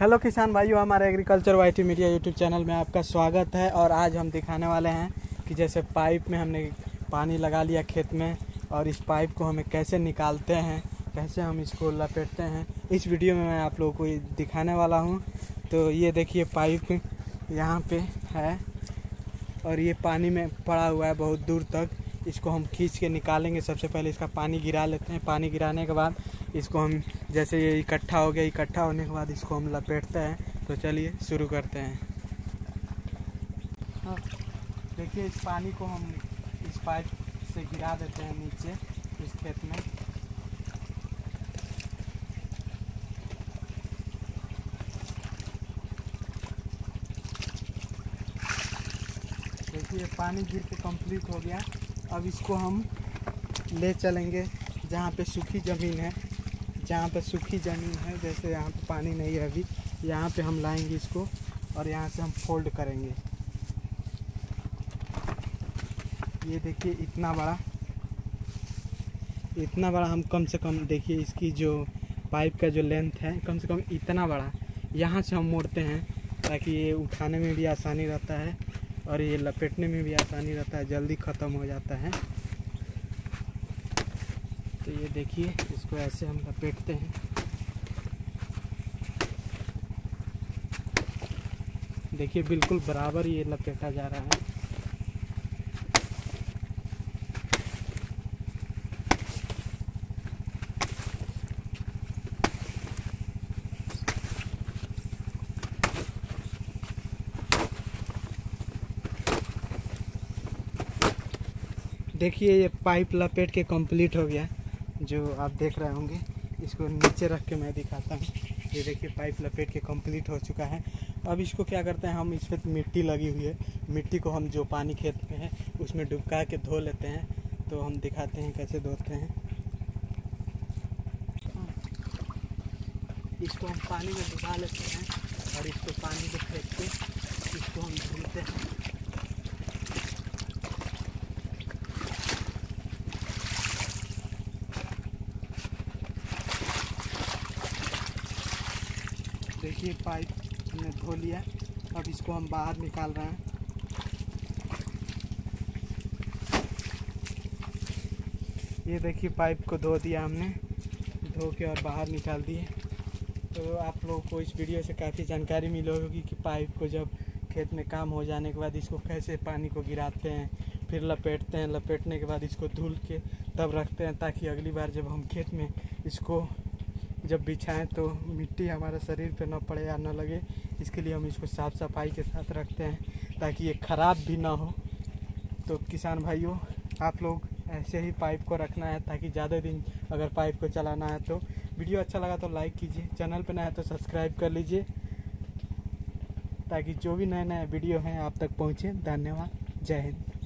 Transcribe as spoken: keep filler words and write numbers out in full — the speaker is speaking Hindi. हेलो किसान भाइयों, हमारे agriculture YT media YouTube channel में आपका स्वागत है। और आज हम दिखाने वाले हैं कि जैसे पाइप में हमने पानी लगा लिया खेत में, और इस पाइप को हमें कैसे निकालते हैं, कैसे हम इसको लपेटते हैं, इस वीडियो में मैं आप लोगों को दिखाने वाला हूं। तो ये देखिए पाइप यहाँ पे है और ये पानी में पड़ा हुआ है बहुत दूर तक। इसको हम खींच के निकालेंगे। सबसे पहले इसका पानी गिरा लेते हैं। पानी गिराने के बाद इसको हम जैसे ये इकट्ठा हो गया, इकट्ठा होने के बाद इसको हम लपेटते हैं। तो चलिए शुरू करते हैं। देखिए इस पानी को हम इस पाइप से गिरा देते हैं नीचे इस खेत में। देखिए पानी गिर के कंप्लीट हो गया। अब इसको हम ले चलेंगे जहाँ पे सूखी ज़मीन है, जहाँ पे सूखी ज़मीन है, जैसे यहाँ पे पानी नहीं है अभी, यहाँ पे हम लाएंगे इसको और यहाँ से हम फोल्ड करेंगे। ये देखिए इतना बड़ा इतना बड़ा हम कम से कम, देखिए इसकी जो पाइप का जो लेंथ है कम से कम इतना बड़ा, यहाँ से हम मोड़ते हैं ताकि ये उठाने में भी आसानी रहता है और ये लपेटने में भी आसानी रहता है, जल्दी ख़त्म हो जाता है। तो ये देखिए इसको ऐसे हम लपेटते हैं। देखिए बिल्कुल बराबर ये लपेटा जा रहा है। देखिए ये पाइप लपेट के कंप्लीट हो गया, जो आप देख रहे होंगे। इसको नीचे रख के मैं दिखाता हूँ। ये देखिए पाइप लपेट के कंप्लीट हो चुका है। अब इसको क्या करते हैं हम, इस पर मिट्टी लगी हुई है, मिट्टी को हम जो पानी खेत में है उसमें डुबका के धो लेते हैं। तो हम दिखाते हैं कैसे धोते हैं। इसको हम पानी में डुबा लेते हैं और इसको पानी में फेंक के इसको हम धुलते हैं। देखिए पाइप हमने धो लिया। अब इसको हम बाहर निकाल रहे हैं। ये देखिए पाइप को धो दिया हमने, धो के और बाहर निकाल दिए। तो आप लोगों को इस वीडियो से काफ़ी जानकारी मिली होगी कि पाइप को जब खेत में काम हो जाने के बाद इसको कैसे पानी को गिराते हैं, फिर लपेटते हैं, लपेटने के बाद इसको धुल के तब रखते हैं ताकि अगली बार जब हम खेत में इसको जब बिछाएं तो मिट्टी हमारे शरीर पे ना पड़े या ना लगे। इसके लिए हम इसको साफ़ सफाई के साथ रखते हैं ताकि ये ख़राब भी ना हो। तो किसान भाइयों, आप लोग ऐसे ही पाइप को रखना है ताकि ज़्यादा दिन अगर पाइप को चलाना है तो। वीडियो अच्छा लगा तो लाइक कीजिए, चैनल पे नया है तो सब्सक्राइब कर लीजिए ताकि जो भी नए नए वीडियो हैं आप तक पहुँचें। धन्यवाद, जय हिंद।